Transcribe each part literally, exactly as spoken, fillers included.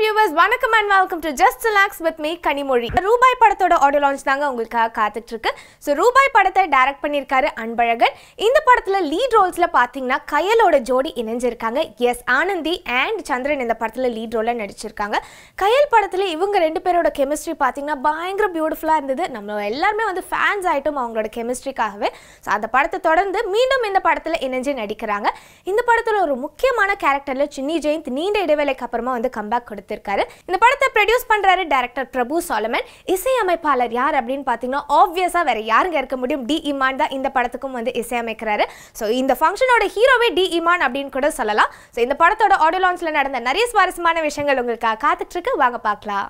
viewers, vanakkam and welcome to Just Relax with me, Kanimori. Rubai Padathoda audio launch thaanga ungalukkaga kaathitirukku. So Rubai Padatha direct pannirukkaru Anbalagan. Indha padathula lead roles la pathina Kayaloda jodi inenjirukanga. Yes, Anandi and Chandran indha padathula lead role la nadichirukanga. Kayal padathula ivanga rendu peroda chemistry pathina bayangara beautiful ah irundhathu. Namma ellarume vandu fans aayitom avangaloda chemistry kaagave. So adha padatha thodarndu meendum indha padathula inenje nadikkaraanga. Indha padathula oru mukkiyamaana character la Chinni Jayanth neenda idaivelaiku apparama vandu comeback கொடுத்திருக்காரு. இந்த படத்தை produce பண்றாரு director பிரபு சாலமன். இசையமைப்பாளர் யார் அப்படினு பாத்தீங்கன்னா obviously வேற யாருங்க இருக்க முடியும், டி இமான் தான் இந்த படத்துக்கும் வந்து இசையமைக்கிறாரு. சோ இந்த ஃபங்க்ஷனோட ஹீரோவே டி இமான் அப்படினு கூட சொல்லலாம். சோ இந்த படத்தோட ஆடியோ லான்ச்ல நடந்த நிறைய சுவாரஸ்யமான விஷயங்கள் உங்களுக்காக காத்துட்டு இருக்கு, வாங்க பார்க்கலாம்.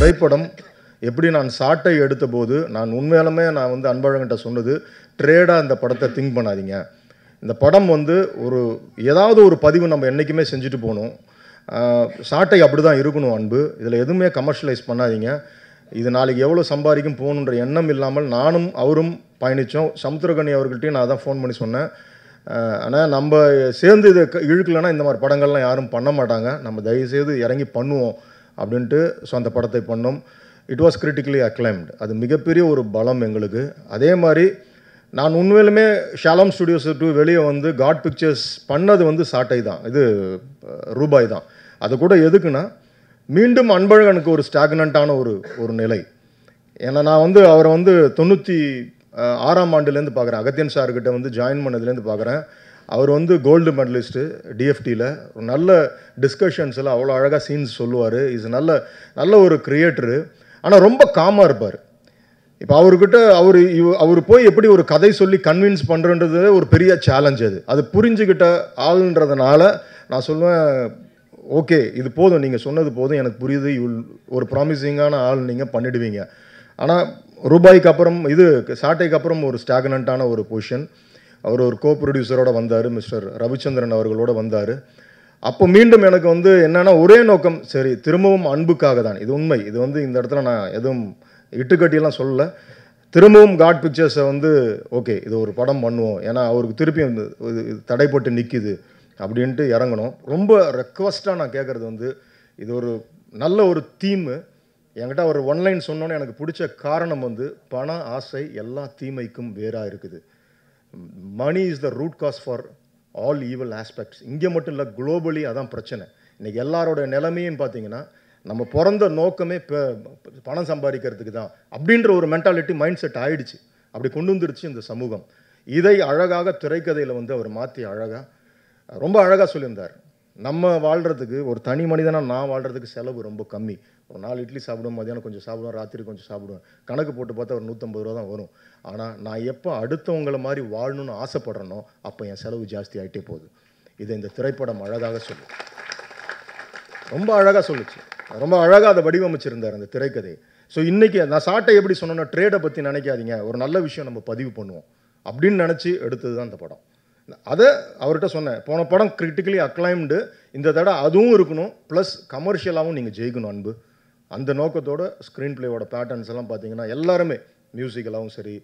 திரைப்படம் எப்படி நான் சாட்டை எடுத்தபோது நான் உண்மையாலுமே நான் வந்து அன்பழகன்கிட்ட சொன்னது, ட்ரேடாக இந்த படத்தை திங்க் பண்ணாதீங்க. இந்த படம் வந்து ஒரு ஏதாவது ஒரு பதிவு நம்ம என்றைக்குமே செஞ்சுட்டு போகணும். சாட்டை அப்படி தான் இருக்கணும் அன்பு. இதில் எதுவுமே கமர்ஷியலைஸ் பண்ணாதீங்க. இது நாளைக்கு எவ்வளோ சம்பாதிக்கும் போகணுன்ற எண்ணம் இல்லாமல் நானும் அவரும் பயணித்தோம். சமுத்திரகனி அவர்கள்ட்டையும் நான் தான் ஃபோன் பண்ணி சொன்னேன், ஆனால் நம்ம சேர்ந்து இதை இழுக்கலைன்னா இந்த மாதிரி படங்கள்லாம் யாரும் பண்ண மாட்டாங்க, நம்ம தயவுசெய்து இறங்கி பண்ணுவோம் அப்படின்ட்டு. ஸோ அந்த படத்தை பண்ணோம். It was critically acclaimed. அது மிகப்பெரிய ஒரு பலம் எங்களுக்கு. அதே மாதிரி நான் உண்மையிலுமே ஷாலம் ஸ்டுடியோஸ் விட்டு வெளியே வந்து காட் பிக்சர்ஸ் பண்ணது வந்து சாட்டை தான், இது ரூபாய் தான். அது கூட எதுக்குன்னா மீண்டும் அன்பழகனுக்கு ஒரு ஸ்டாக்னண்ட்டான ஒரு ஒரு நிலை. ஏன்னா நான் வந்து அவரை வந்து தொண்ணூற்றி ஆறாம் ஆண்டுலேருந்து பார்க்குறேன், அகத்தியன் சார்கிட்ட வந்து ஜாயின் பண்ணதுலேருந்து பார்க்குறேன். அவர் வந்து கோல்டு மெடலிஸ்ட்டு டிஎஃப்டியில், ஒரு நல்ல டிஸ்கஷன்ஸில் அவ்வளோ அழகாக சீன்ஸ் சொல்லுவார். இது நல்ல நல்ல ஒரு கிரியேட்டரு, ஆனால் ரொம்ப காமாக இருப்பார். இப்போ அவர்கிட்ட அவர் இவ் அவர் போய் எப்படி ஒரு கதை சொல்லி கன்வின்ஸ் பண்ணுறன்றது ஒரு பெரிய சேலஞ்ச். அது அது புரிஞ்சுக்கிட்ட ஆளுன்றதுனால நான் சொல்லுவேன், ஓகே இது போதும், நீங்கள் சொன்னது போதும், எனக்கு புரியுது, இவள் ஒரு ப்ராமிசிங்கான ஆள், நீங்கள் பண்ணிடுவீங்க. ஆனால் ரூபாய்க்கு அப்புறம் இது சாட்டைக்கு அப்புறம் ஒரு ஸ்டாக்னண்ட்டான ஒரு பொசிஷன். அவர் ஒரு கோ ப்ரொடியூசரோடு வந்தார், மிஸ்டர் ரவிச்சந்திரன் அவர்களோடு வந்தார். அப்போ மீண்டும் எனக்கு வந்து என்னென்னா ஒரே நோக்கம், சரி திரும்பவும் அன்புக்காக தான். இது உண்மை, இது வந்து இந்த இடத்துல நான் எதுவும் இட்டுக்கட்டியெல்லாம் சொல்லலை. திரும்பவும் காட் பிக்சர்ஸை வந்து ஓகே இது ஒரு படம் பண்ணுவோம், ஏன்னா அவருக்கு திருப்பி வந்து தடைப்பட்டு நிற்கிது அப்படின்ட்டு இறங்கணும். ரொம்ப ரெக்வஸ்ட்டாக நான் கேட்குறது வந்து, இது ஒரு நல்ல ஒரு தீமு. என்கிட்ட ஒரு ஒன்லைன் சொன்னோன்னு எனக்கு பிடிச்ச காரணம் வந்து, பண ஆசை எல்லா தீமைக்கும் வேறாக இருக்குது. Money is the root cause for all evil aspects. இங்கே மட்டும் இல்லை, குளோபலி அதான் பிரச்சனை. இன்றைக்கி எல்லாரோட நிலைமையும் பார்த்தீங்கன்னா நம்ம பிறந்த நோக்கமே பணம் சம்பாதிக்கிறதுக்கு தான் அப்படின்ற ஒரு மென்டாலிட்டி மைண்ட் செட் ஆகிடுச்சு, அப்படி கொண்டு வந்துருச்சு இந்த சமூகம். இதை அழகாக திரைக்கதையில் வந்து அவர் மாற்றி அழகாக ரொம்ப அழகாக சொல்லியிருந்தார். நம்ம வாழ்கிறதுக்கு, ஒரு தனி மனிதனாக நான் வாழ்கிறதுக்கு செலவு ரொம்ப கம்மி. ஒரு நாலு இட்லி சாப்பிடுவோம், மதியானம் கொஞ்சம் சாப்பிடுவேன், ராத்திரி கொஞ்சம் சாப்பிடுவேன். கணக்கு போட்டு பார்த்தா ஒரு நூற்றம்பது ரூபா தான் வரும். ஆனால் நான் எப்போ அடுத்தவங்களை மாதிரி வாழணும்னு ஆசைப்படுறேனோ அப்போ என் செலவு ஜாஸ்தி ஆகிட்டே போகுது. இதை இந்த திரைப்படம் அழகாக சொல்லு, ரொம்ப அழகாக சொல்லுச்சு, ரொம்ப அழகாக அதை வடிவமைச்சிருந்தார் அந்த திரைக்கதையை. ஸோ இன்றைக்கி நான் சாட்டை எப்படி சொன்னோன்னா, ட்ரேடை பற்றி நினைக்காதீங்க, ஒரு நல்ல விஷயம் நம்ம பதிவு பண்ணுவோம் அப்படின்னு நினச்சி எடுத்தது தான் இந்த படம். அதை அவர்கிட்ட சொன்னேன், போன படம் கிரிட்டிக்கலி அக்ளைம்டு, இந்த தடவை அதுவும் இருக்கணும், ப்ளஸ் கமர்ஷியலாகவும் நீங்கள் ஜெயிக்கணும் அன்பு. அந்த நோக்கத்தோட ஸ்க்ரீன் பிளேயோட பேட்டர்ன்ஸ் எல்லாம் பார்த்தீங்கன்னா எல்லாருமே மியூசிக்கலாகவும் சரி,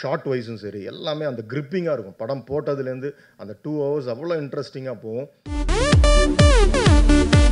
ஷார்ட் வைஸும் சரி, எல்லாமே அந்த கிரிப்பிங்காக இருக்கும். படம் போட்டதுலேருந்து அந்த டூ ஹவர்ஸ் அவ்வளோ இன்ட்ரெஸ்டிங்காக போகும்.